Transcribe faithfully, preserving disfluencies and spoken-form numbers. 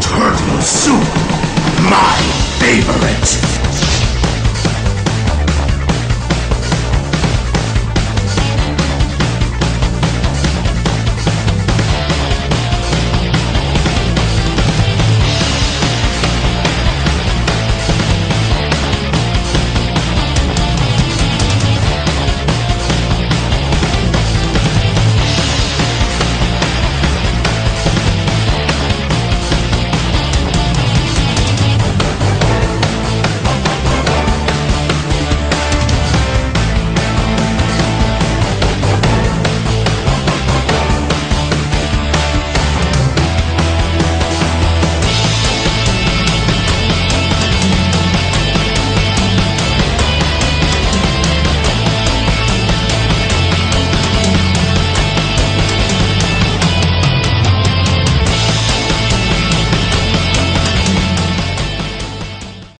Turtle soup, my favorite.